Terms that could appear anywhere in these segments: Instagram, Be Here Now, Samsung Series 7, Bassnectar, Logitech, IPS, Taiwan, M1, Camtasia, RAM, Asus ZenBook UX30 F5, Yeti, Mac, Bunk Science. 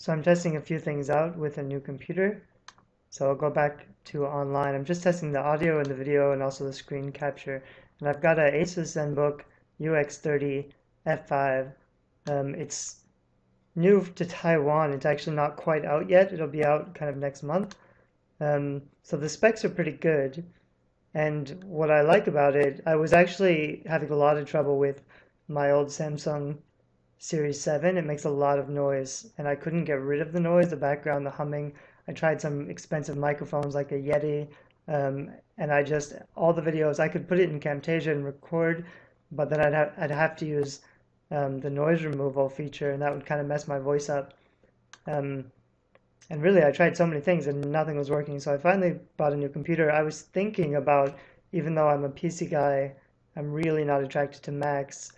So I'm testing a few things out with a new computer. So I'll go back to online. I'm just testing the audio and the video and also the screen capture. And I've got an Asus ZenBook UX30 F5. It's new to Taiwan. It's actually not quite out yet. It'll be out kind of next month. So the specs are pretty good. And what I like about it, I was actually having a lot of trouble with my old Samsung Series 7. It makes a lot of noise, and I couldn't get rid of the noise, the background, the humming. I tried some expensive microphones like a Yeti, and I just, all the videos, I could put it in Camtasia and record, but then I'd have to use the noise removal feature, and that would kind of mess my voice up. And really, I tried so many things and nothing was working, so I finally bought a new computer. I was thinking about, even though I'm a PC guy, I'm really not attracted to Macs.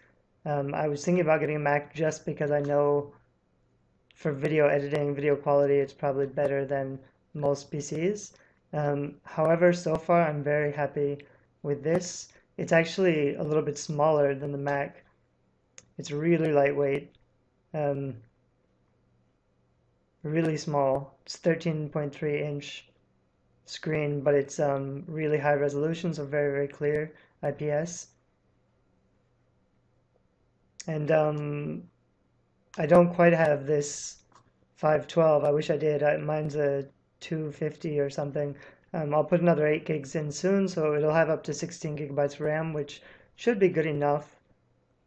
I was thinking about getting a Mac just because I know for video editing, video quality, it's probably better than most PCs. However, so far I'm very happy with this. It's actually a little bit smaller than the Mac. It's really lightweight, really small. It's 13.3-inch screen, but it's really high resolution, so very, very clear IPS. And I don't quite have this 512. I wish I did. Mine's a 250 or something. I'll put another 8 gigs in soon, so it'll have up to 16 gigabytes RAM, which should be good enough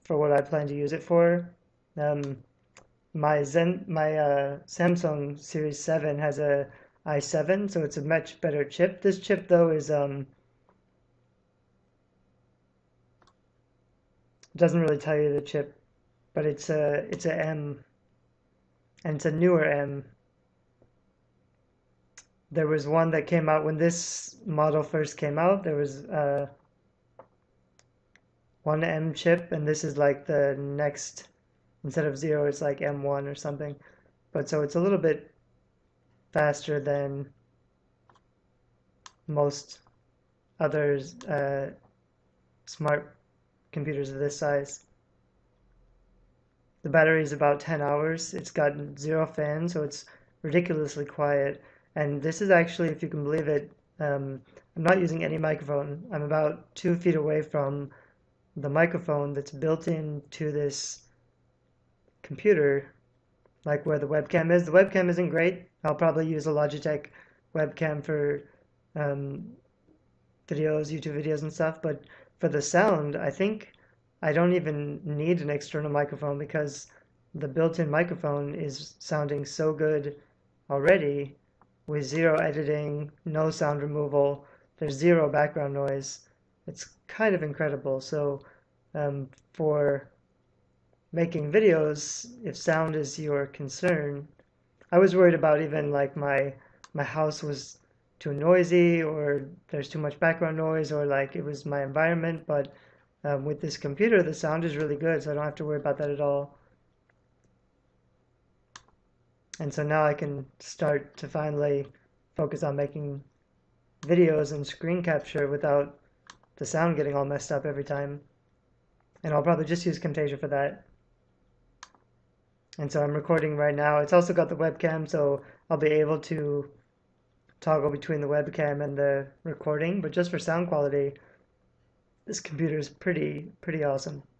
for what I plan to use it for. My Samsung Series 7 has a i7, so it's a much better chip. This chip, though, is doesn't really tell you the chip, but it's a M, and it's a newer M. There was one that came out when this model first came out. There was one M chip, and this is like the next, instead of 0, it's like M1 or something. But so it's a little bit faster than most others smart computers of this size. The battery is about 10 hours. It's got 0 fans, so it's ridiculously quiet. And this is actually, if you can believe it, I'm not using any microphone. I'm about 2 feet away from the microphone that's built into this computer, like where the webcam is. The webcam isn't great. I'll probably use a Logitech webcam for videos, YouTube videos and stuff, but for the sound, I think I don't even need an external microphone because the built-in microphone is sounding so good already with 0 editing, no sound removal, there's 0 background noise. It's kind of incredible. So for making videos, if sound is your concern, I was worried about even like my house was too noisy, or there's too much background noise, or like it was my environment, but with this computer the sound is really good, so I don't have to worry about that at all. And so now I can start to finally focus on making videos and screen capture without the sound getting all messed up every time. And I'll probably just use Camtasia for that. And so I'm recording right now. It's also got the webcam, so I'll be able to toggle between the webcam and the recording, but just for sound quality, this computer is pretty awesome.